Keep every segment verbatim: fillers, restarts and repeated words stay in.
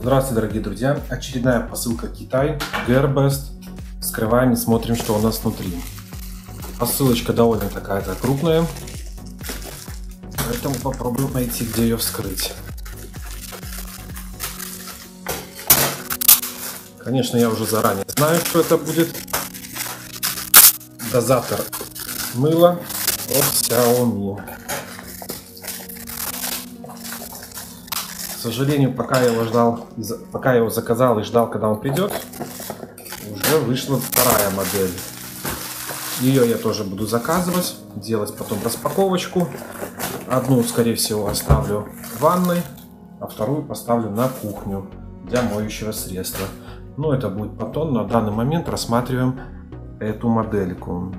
Здравствуйте, дорогие друзья! Очередная посылка Китай, Gearbest. Вскрываем и смотрим, что у нас внутри. Посылочка довольно такая-то крупная, поэтому попробуем найти, где ее вскрыть. Конечно, я уже заранее знаю, что это будет. Дозатор мыла от Xiaomi. К сожалению, пока я его ждал, пока я его заказал и ждал, когда он придет, уже вышла вторая модель. Ее я тоже буду заказывать, делать потом распаковочку. Одну, скорее всего, оставлю в ванной, а вторую поставлю на кухню для моющего средства. Но это будет потом. На данный момент рассматриваем эту модельку.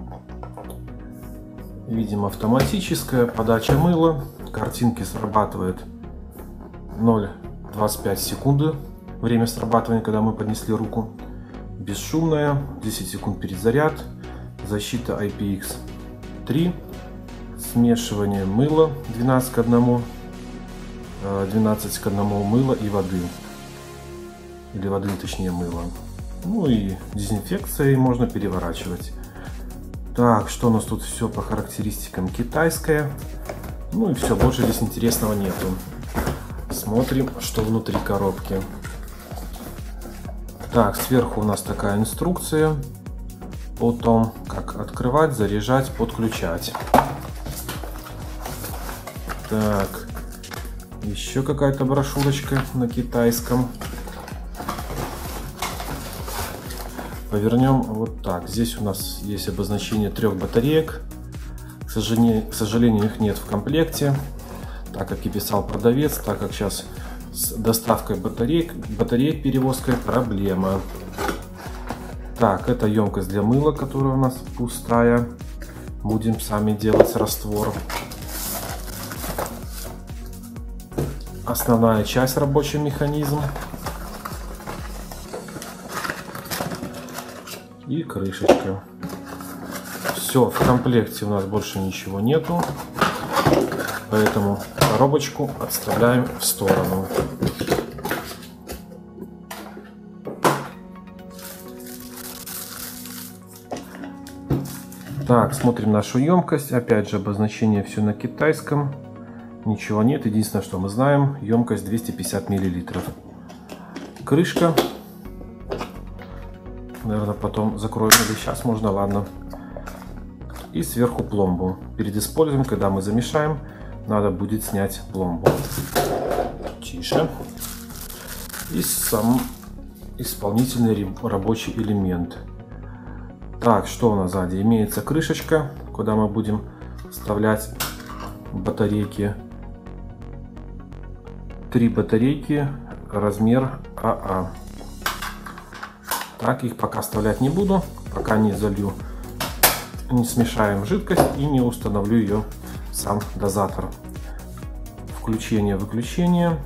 Видимо, автоматическая подача мыла. Картинки срабатывает ноль целых двадцать пять сотых секунды. Время срабатывания, когда мы поднесли руку. Бесшумная. десять секунд перезаряд. Защита ай пи икс три. Смешивание мыла двенадцать к одному. двенадцать к одному мыла и воды. Или воды, точнее, мыла. Ну и дезинфекцией можно переворачивать. Так, что у нас тут все по характеристикам? Китайское. Ну и все, больше здесь интересного нету. Смотрим, что внутри коробки. Так, сверху у нас такая инструкция о том, как открывать, заряжать, подключать. Так, еще какая-то брошюрочка на китайском. Повернем вот так. Здесь у нас есть обозначение трех батареек. К сожалению, к сожалению, их нет в комплекте, так как и писал продавец, так как сейчас с доставкой батареек, батареек перевозкой проблема. Так, это емкость для мыла, которая у нас пустая. Будем сами делать раствор. Основная часть — рабочий механизм. И крышечка. Все, в комплекте у нас больше ничего нету, поэтому коробочку отставляем в сторону. Так, смотрим нашу емкость. Опять же, обозначение все на китайском. Ничего нет. Единственное, что мы знаем, емкость двести пятьдесят миллилитров. Крышка. Наверное, потом закроем, или сейчас можно, ладно. И сверху пломбу. Перед использованием, когда мы замешаем, надо будет снять пломбу. Тише. И сам исполнительный рабочий элемент. Так, что у нас сзади? Имеется крышечка, куда мы будем вставлять батарейки. Три батарейки, размер а а. Так, их пока вставлять не буду, пока не залью, не смешаем жидкость и не установлю ее в сам дозатор. Включение-выключение.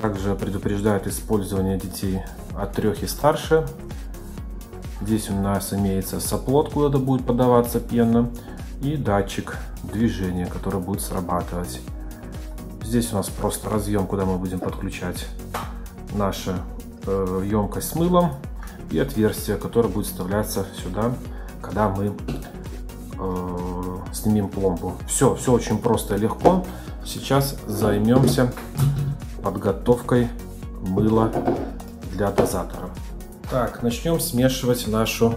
Также предупреждает использование детей от трех и старше. Здесь у нас имеется соплот, куда будет подаваться пена, и датчик движения, который будет срабатывать. Здесь у нас просто разъем, куда мы будем подключать нашу э, емкость с мылом, и отверстие, которое будет вставляться сюда, когда мы э, снимем пломбу. Все, все очень просто и легко. Сейчас займемся подготовкой мыла для дозатора. Так, начнем смешивать нашу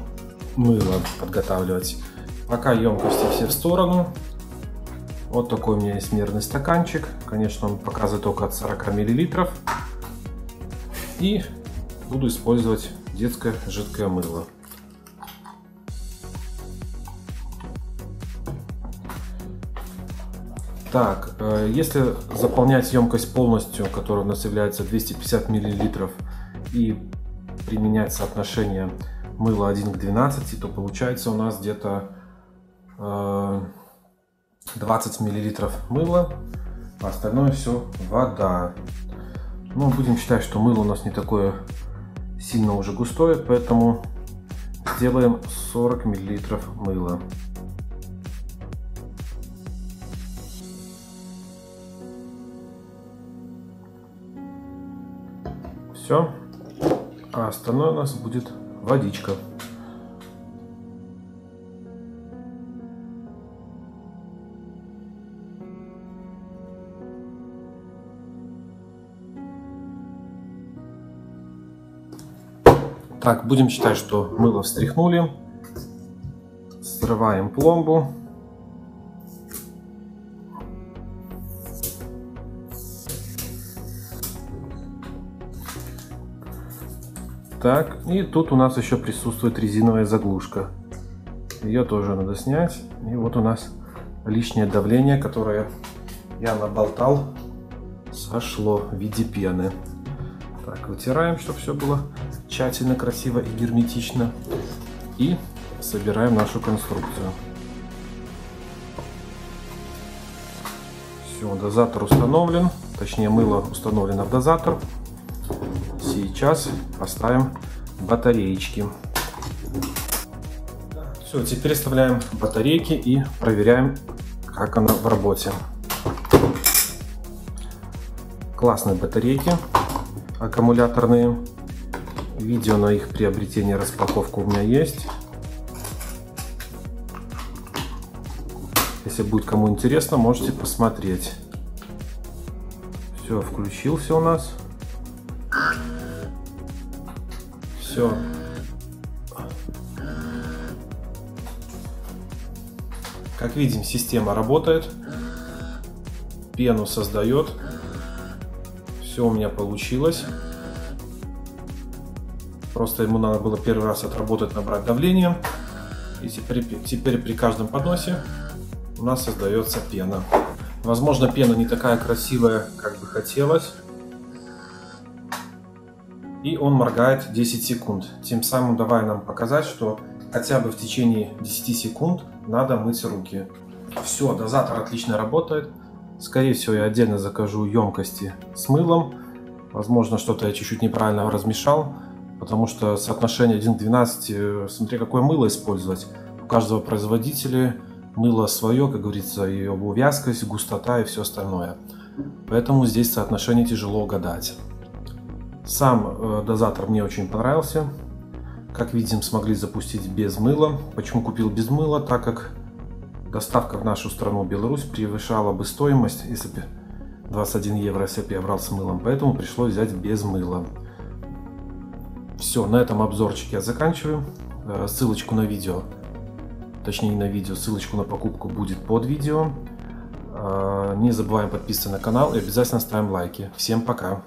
мыло, подготавливать. Пока емкости все в сторону. Вот такой у меня есть мерный стаканчик. Конечно, он показывает только от сорока миллилитров. И буду использовать детское жидкое мыло. Так, если заполнять емкость полностью, которая у нас является двести пятьдесят миллилитров, и применять соотношение мыла один к двенадцати, то получается у нас где-то э, двадцать миллилитров мыла, а остальное все вода. Но будем считать, что мыло у нас не такое сильно уже густое, поэтому сделаем сорок миллилитров мыла. все. А остальное у нас будет водичка. Так, будем считать, что мыло встряхнули. Срываем пломбу. Так, и тут у нас еще присутствует резиновая заглушка. Ее тоже надо снять. И вот у нас лишнее давление, которое я наболтал, сошло в виде пены. Так, вытираем, чтобы все было тщательно, красиво и герметично. И собираем нашу конструкцию. Все, дозатор установлен. Точнее, мыло установлено в дозатор. Сейчас поставим батареечки. Все, теперь вставляем батарейки и проверяем, как она в работе. Классные батарейки аккумуляторные. Видео на их приобретение, распаковку у меня есть. Если будет кому интересно, можете посмотреть. Все, включился у нас. Все. Как видим, система работает. Пену создает. Все у меня получилось. Просто ему надо было первый раз отработать, набрать давление. И теперь, теперь при каждом подносе у нас создается пена. Возможно, пена не такая красивая, как бы хотелось. И он моргает десять секунд, тем самым давая нам показать, что хотя бы в течение десяти секунд надо мыть руки. Все, дозатор отлично работает. Скорее всего, я отдельно закажу емкости с мылом. Возможно, что-то я чуть-чуть неправильно размешал, потому что соотношение один к двенадцати, смотри, какое мыло использовать. У каждого производителя мыло свое, как говорится, его вязкость, густота и все остальное. Поэтому здесь соотношение тяжело угадать. Сам дозатор мне очень понравился. Как видим, смогли запустить без мыла. Почему купил без мыла? Так как доставка в нашу страну, Беларусь, превышала бы стоимость, если бы двадцать один евро, если бы я брал с мылом. Поэтому пришлось взять без мыла. Все, на этом обзорчик я заканчиваю. Ссылочку на видео, точнее не на видео, ссылочку на покупку будет под видео. Не забываем подписываться на канал и обязательно ставим лайки. Всем пока!